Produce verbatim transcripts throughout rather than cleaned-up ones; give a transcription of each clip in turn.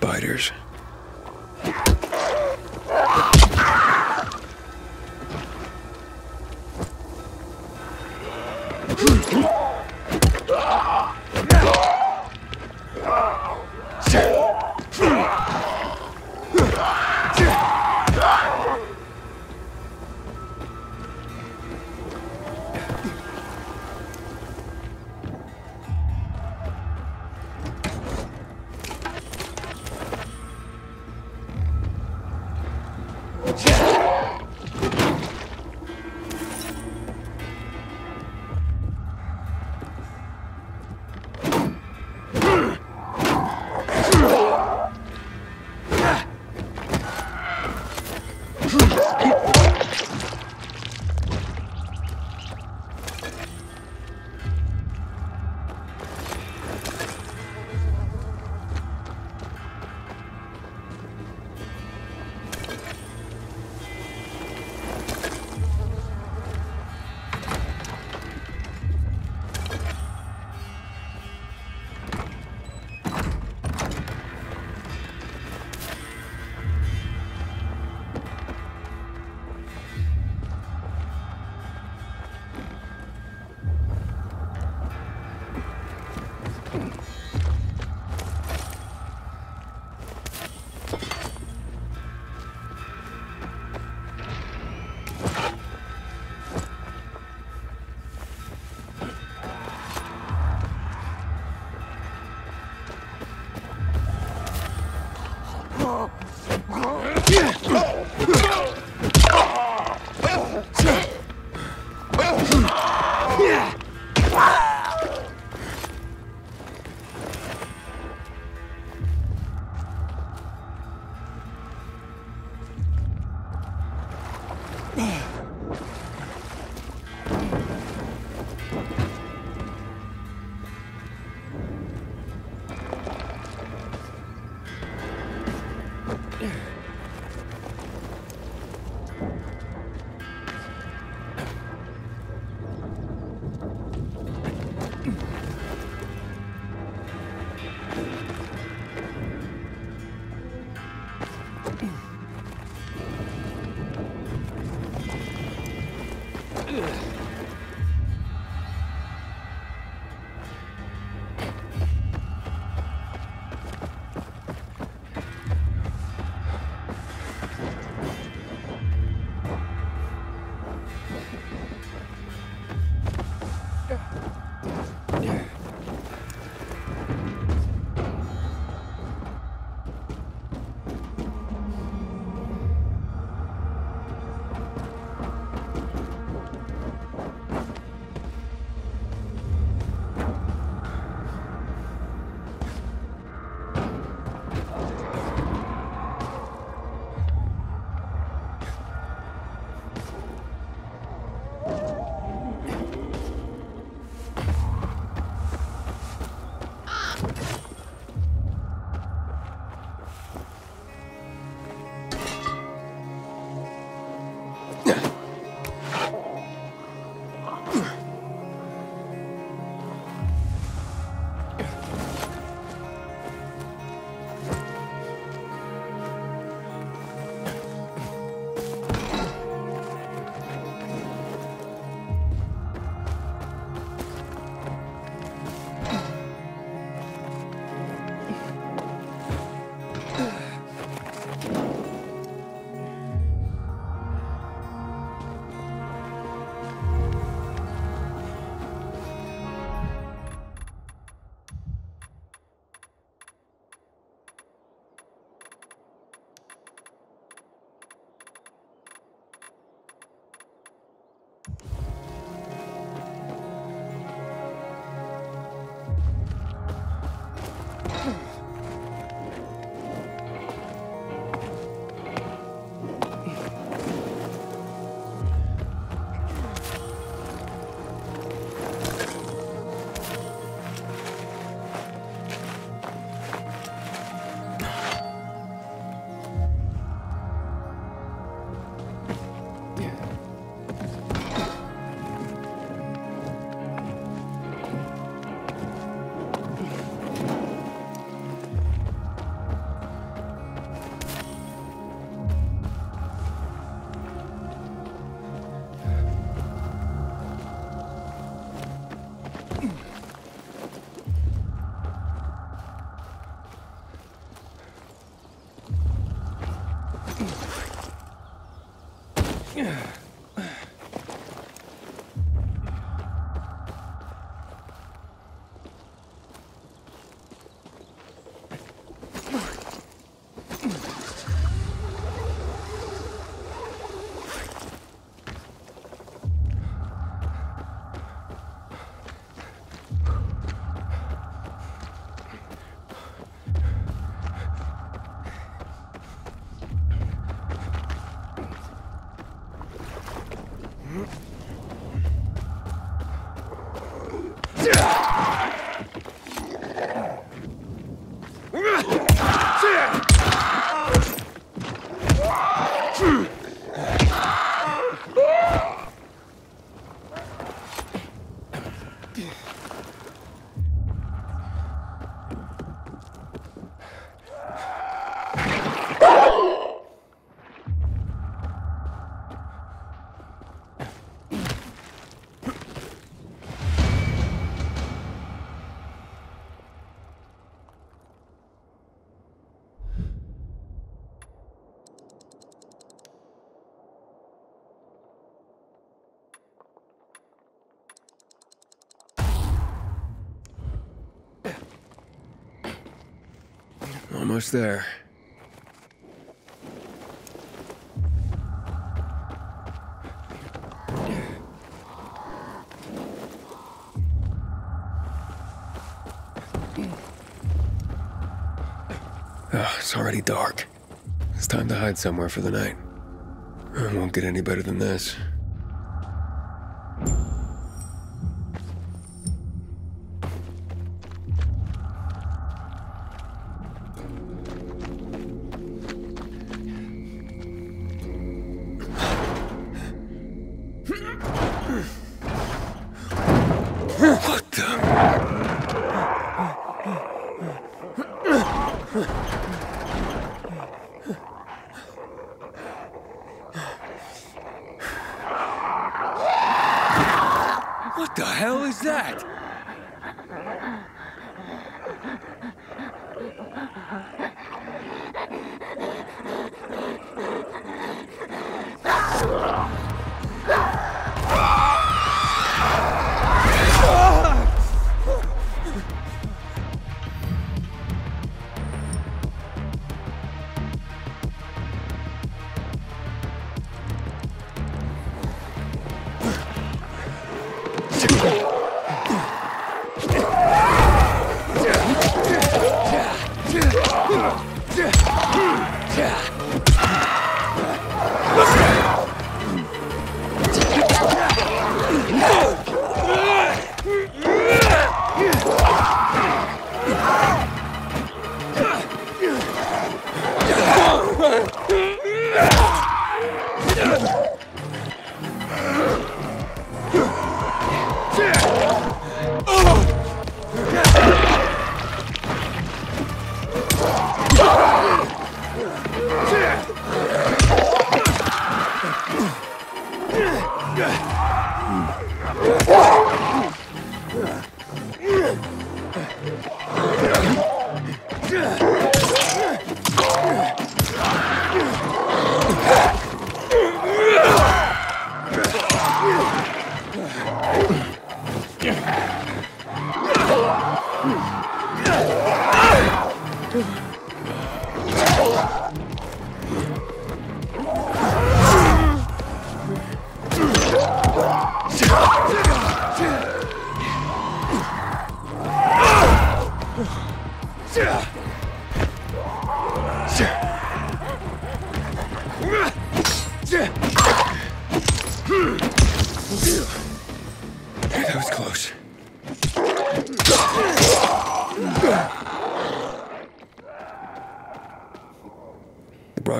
biters. Almost there. Oh, it's already dark. It's time to hide somewhere for the night. It won't get any better than this.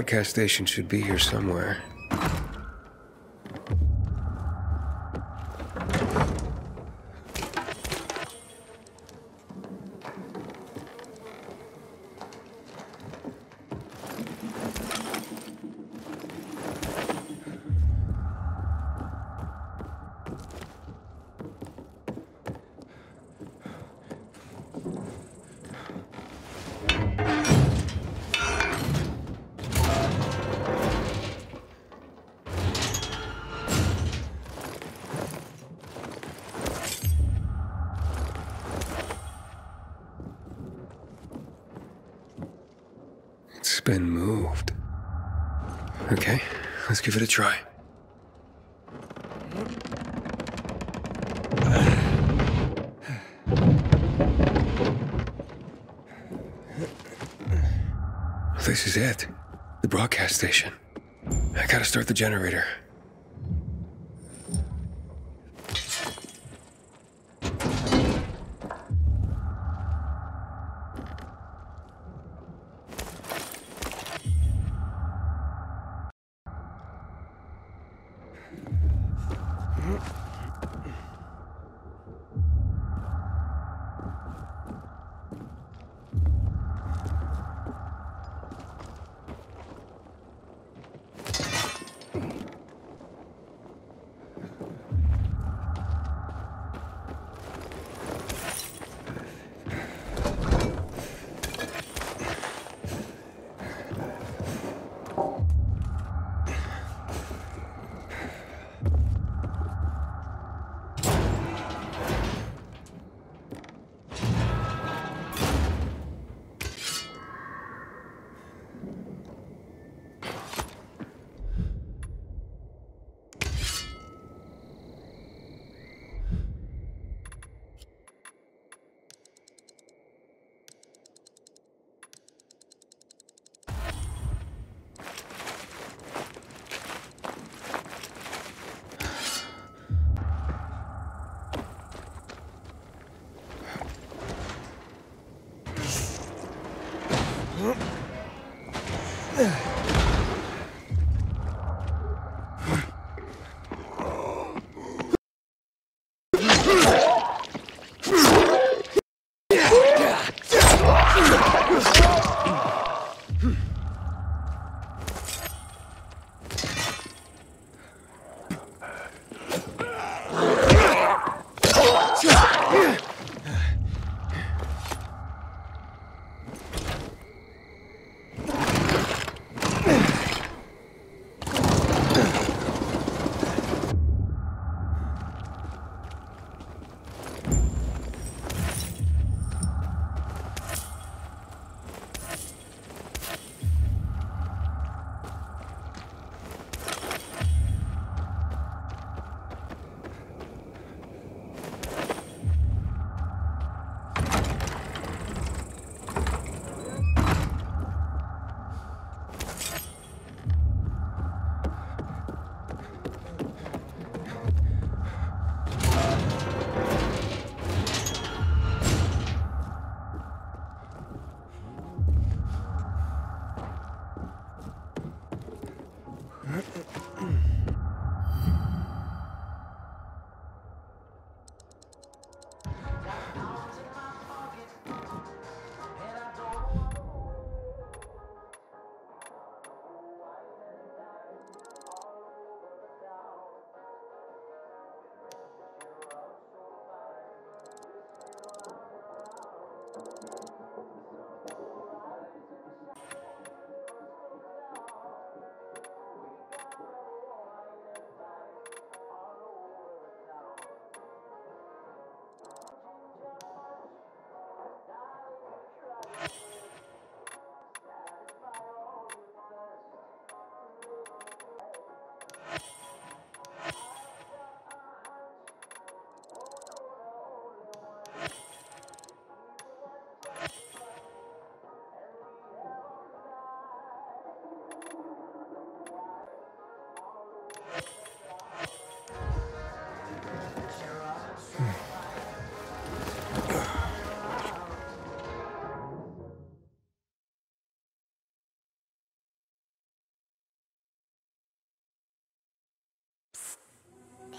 The gas station should be here somewhere. been moved. Okay, let's give it a try. This is it. The broadcast station. I gotta start the generator.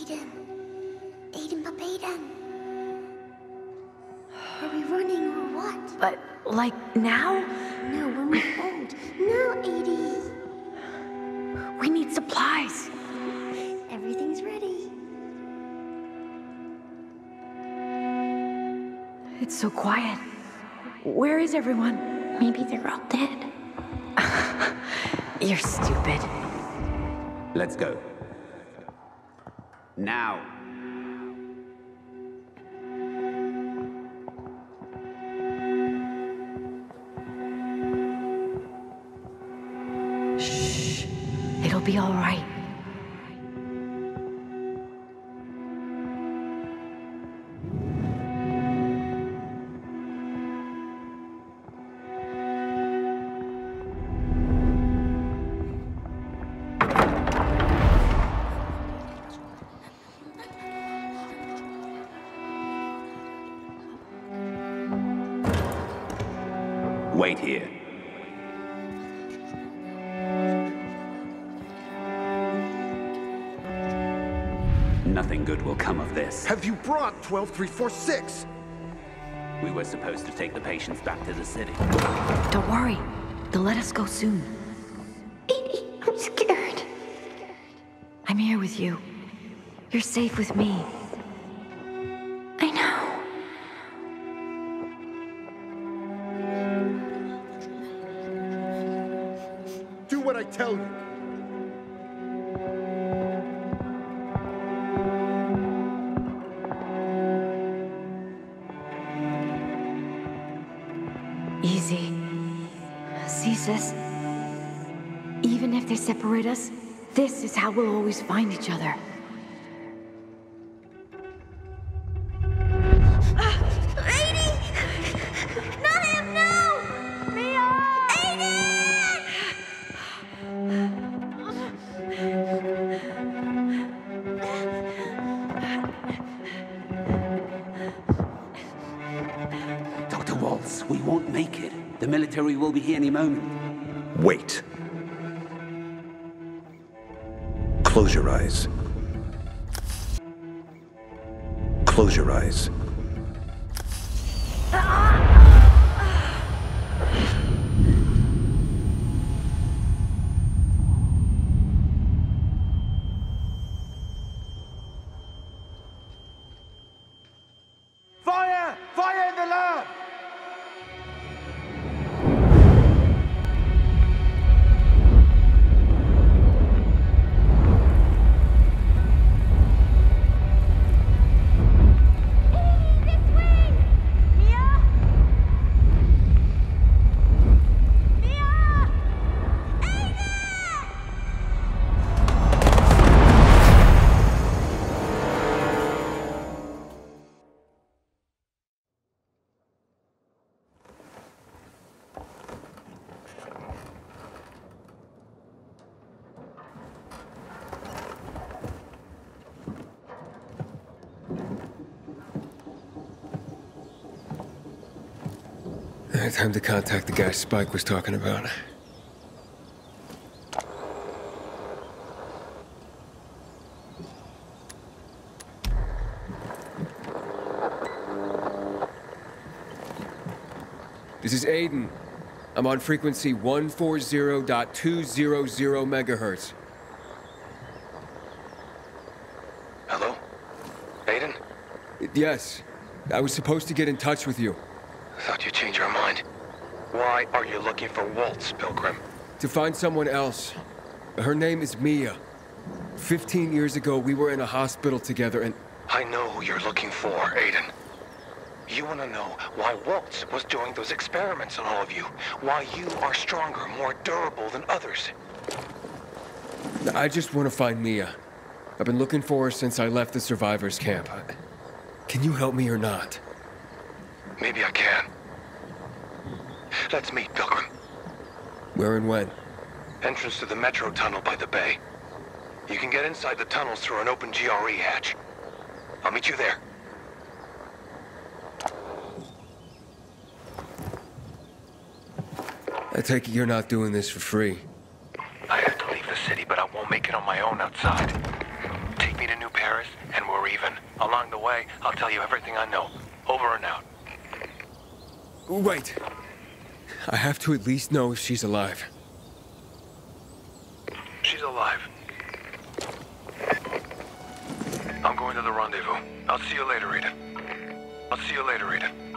Aiden. Aiden, but Aiden. Are we running or what? But, like, now? No, we're not old. No, Aiden. We need supplies. Everything's ready. It's so quiet. Where is everyone? Maybe they're all dead. You're stupid. Let's go. Now. I'll be all right. Wait here. Nothing good will come of this. Have you brought twelve three four six? We were supposed to take the patients back to the city. Don't worry. They'll let us go soon. I'm scared. I'm here with you. You're safe with me. Tell you. Easy. See, sis? Even if they separate us, this is how we'll always find each other. Will be here any moment. Wait. Close your eyes. Close your eyes. Time to contact the guy Spike was talking about. This is Aiden. I'm on frequency one forty point two hundred megahertz. Hello? Aiden? Yes. I was supposed to get in touch with you. I thought you'd change your mind. Why are you looking for Waltz, Pilgrim? To find someone else. Her name is Mia. Fifteen years ago, we were in a hospital together and... I know who you're looking for, Aiden. You want to know why Waltz was doing those experiments on all of you. Why you are stronger, more durable than others. I just want to find Mia. I've been looking for her since I left the survivors' camp. Can you help me or not? Maybe I can. Let's meet, Pilgrim. Where and when? Entrance to the metro tunnel by the bay. You can get inside the tunnels through an open G R E hatch. I'll meet you there. I take it you're not doing this for free. I have to leave the city, but I won't make it on my own outside. Take me to New Paris, and we're even. Along the way, I'll tell you everything I know. Over and out. Wait. I have to at least know if she's alive. She's alive. I'm going to the rendezvous. I'll see you later, Rita. I'll see you later, Rita.